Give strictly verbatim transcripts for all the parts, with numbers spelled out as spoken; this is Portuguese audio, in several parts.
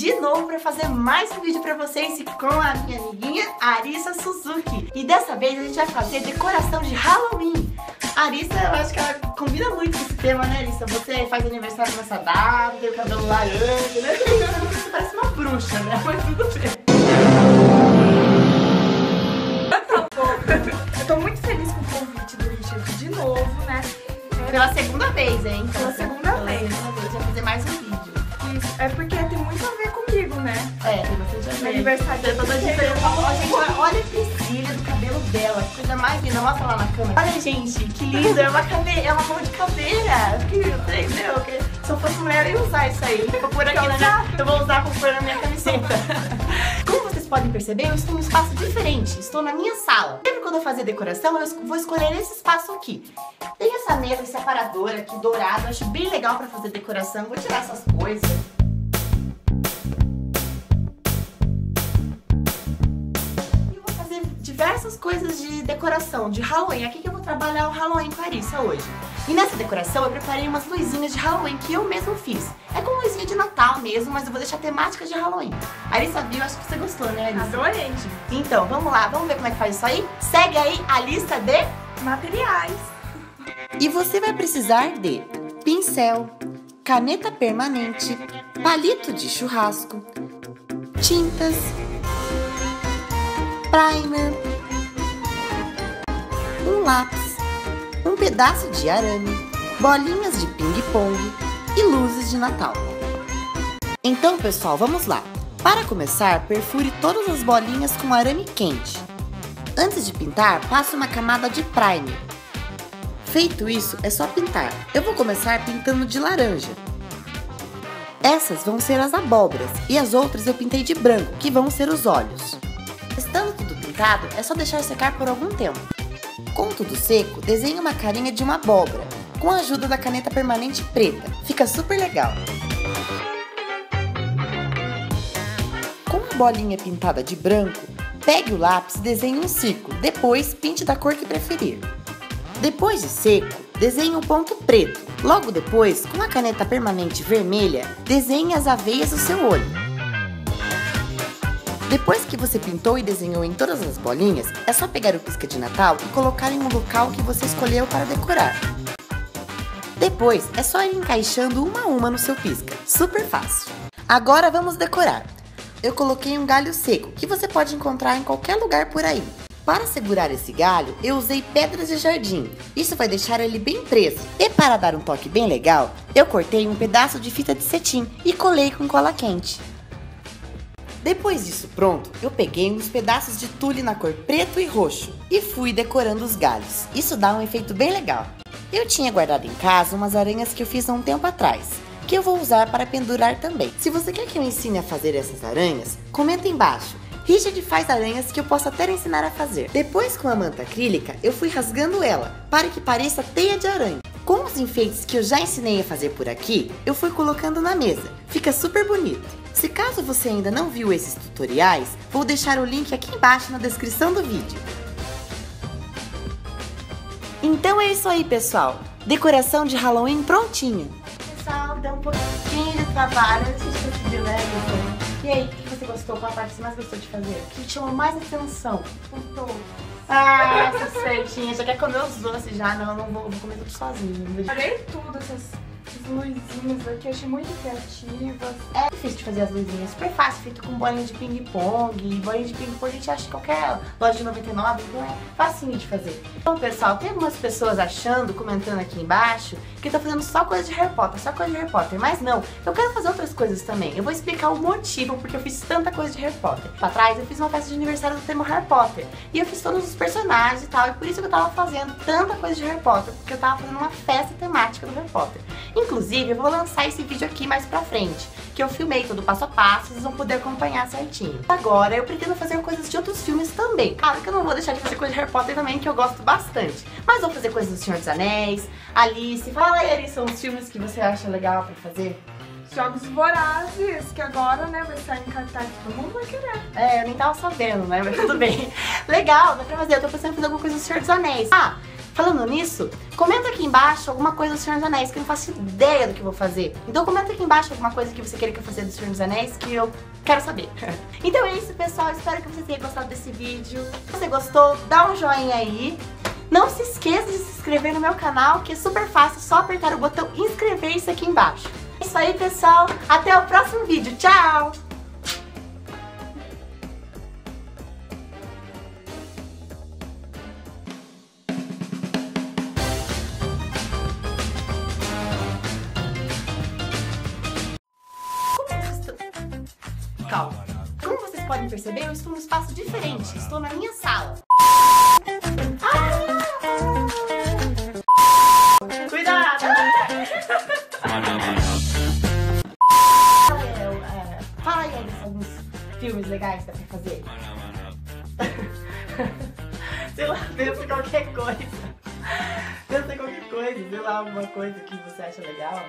de novo para fazer mais um vídeo para vocês com a minha amiguinha Arissa Suzuki. E dessa vez a gente vai fazer decoração de Halloween. Arissa, eu acho que ela combina muito com esse tema, né, Arissa? Você faz aniversário nessa data, tem o cabelo laranja, né? Você parece uma bruxa, né? Mas tudo bem. Eu tô muito feliz com o convite do Richard de novo, né? Pela segunda vez, hein? Então, pela segunda pela vez. Segunda vez, vai fazer mais um vídeo. Isso, é porque tem muito a ver comigo, né? É, tem bastante a ver. Meu aniversário é toda diferente. Olha a presilha do cabelo dela, que coisa mais linda. Mostra lá na câmera. Olha, gente, que lindo. É uma, cabe... é uma mão de caveira. Que lindo, entendeu? Porque se eu fosse mulher, eu ia usar isso aí. Eu vou pôr aqui na minha... Eu vou usar pra pôr na minha camiseta. Podem perceber, eu estou num espaço diferente, estou na minha sala. Sempre quando eu fazer decoração, eu vou escolher esse espaço aqui. Tem essa mesa separadora aqui, dourada, acho bem legal para fazer decoração. Vou tirar essas coisas. E vou fazer diversas coisas de decoração, de Halloween. Aqui que eu vou trabalhar o Halloween com a Arissa hoje. E nessa decoração eu preparei umas luzinhas de Halloween que eu mesmo fiz. É com luzinha de Natal mesmo, mas eu vou deixar temática de Halloween. A Arissa viu, acho que você gostou, né, Arissa? Adorei. Então, vamos lá, vamos ver como é que faz isso aí? Segue aí a lista de materiais. E você vai precisar de pincel, caneta permanente, palito de churrasco, tintas, primer, um lápis, um pedaço de arame, bolinhas de ping-pong e luzes de Natal. Então, pessoal, vamos lá! Para começar, perfure todas as bolinhas com arame quente. Antes de pintar, passe uma camada de primer. Feito isso, é só pintar. Eu vou começar pintando de laranja. Essas vão ser as abóboras e as outras eu pintei de branco, que vão ser os olhos. Estando tudo pintado, é só deixar secar por algum tempo. Com tudo seco, desenhe uma carinha de uma abóbora, com a ajuda da caneta permanente preta. Fica super legal! Com a bolinha pintada de branco, pegue o lápis e desenhe um círculo, depois pinte da cor que preferir. Depois de seco, desenhe um ponto preto. Logo depois, com a caneta permanente vermelha, desenhe as aveias do seu olho. Depois que você pintou e desenhou em todas as bolinhas, é só pegar o pisca de Natal e colocar em um local que você escolheu para decorar. Depois, é só ir encaixando uma a uma no seu pisca. Super fácil! Agora vamos decorar! Eu coloquei um galho seco, que você pode encontrar em qualquer lugar por aí. Para segurar esse galho, eu usei pedras de jardim. Isso vai deixar ele bem preso. E para dar um toque bem legal, eu cortei um pedaço de fita de cetim e colei com cola quente. Depois disso pronto, eu peguei uns pedaços de tule na cor preto e roxo e fui decorando os galhos. Isso dá um efeito bem legal. Eu tinha guardado em casa umas aranhas que eu fiz há um tempo atrás, que eu vou usar para pendurar também. Se você quer que eu ensine a fazer essas aranhas, comenta embaixo. Richard faz aranhas que eu posso até ensinar a fazer. Depois, com a manta acrílica, eu fui rasgando ela para que pareça teia de aranha. Com os enfeites que eu já ensinei a fazer por aqui, eu fui colocando na mesa. Fica super bonito! Se caso você ainda não viu esses tutoriais, vou deixar o link aqui embaixo na descrição do vídeo. Então é isso aí, pessoal! Decoração de Halloween prontinha! Pessoal, dá um pouquinho de trabalho antes de conseguir, né? E aí, o que você gostou? Qual a parte que você mais gostou de fazer? O que te chamou mais atenção? Contou! Ah, essa certinha, já quer comer os doces já, não, eu não vou, vou comer tudo sozinha. Olhei tudo, essas, essas luzinhas aqui, eu achei muito criativas. É difícil de fazer as luzinhas, super fácil, feito com bolinha de ping-pong. Bolinha de ping-pong a gente acha em qualquer loja de noventa e nove, então é facinho de fazer. Então, pessoal, tem algumas pessoas achando, comentando aqui embaixo, que eu tô fazendo só coisa de Harry Potter, só coisa de Harry Potter, mas não, eu quero fazer outras coisas também. Eu vou explicar o motivo porque eu fiz tanta coisa de Harry Potter. Pra trás, eu fiz uma festa de aniversário do tema Harry Potter, e eu fiz todos os personagens e tal, e por isso que eu tava fazendo tanta coisa de Harry Potter, porque eu tava fazendo uma festa temática do Harry Potter. Inclusive, eu vou lançar esse vídeo aqui mais pra frente, que eu filmei todo passo a passo, vocês vão poder acompanhar certinho. Agora, eu pretendo fazer coisas de outros filmes também. Claro que eu não vou deixar de fazer coisa de Harry Potter também, que eu gosto bastante. Mas vou fazer coisas do Senhor dos Anéis, Alice. Fala aí, Alice, são os filmes que você acha legal pra fazer? Jogos Vorazes, que agora, né, vai estar em cartaz, todo mundo vai querer. É, eu nem tava sabendo, né, mas tudo bem. Legal, dá pra fazer, eu tô pensando em fazer alguma coisa do Senhor dos Anéis. Ah, Falando nisso, comenta aqui embaixo alguma coisa do Senhor dos Anéis, que eu não faço ideia do que vou fazer. Então comenta aqui embaixo alguma coisa que você queira que eu faça do Senhor dos Anéis, que eu quero saber. Então é isso, pessoal. Espero que vocês tenham gostado desse vídeo. Se você gostou, dá um joinha aí. Não se esqueça de se inscrever no meu canal, que é super fácil, só apertar o botão inscrever-se aqui embaixo. É isso aí, pessoal. Até o próximo vídeo. Tchau! Calma. Como vocês podem perceber, eu estou num espaço diferente. Estou na minha sala. Ah! Cuidado! Fala aí, Alice, alguns filmes legais que dá pra fazer. Sei lá, pensa qualquer coisa. Pensa qualquer coisa. Sei lá, alguma coisa que você acha legal.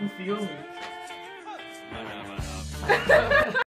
Um filme. No, no, no.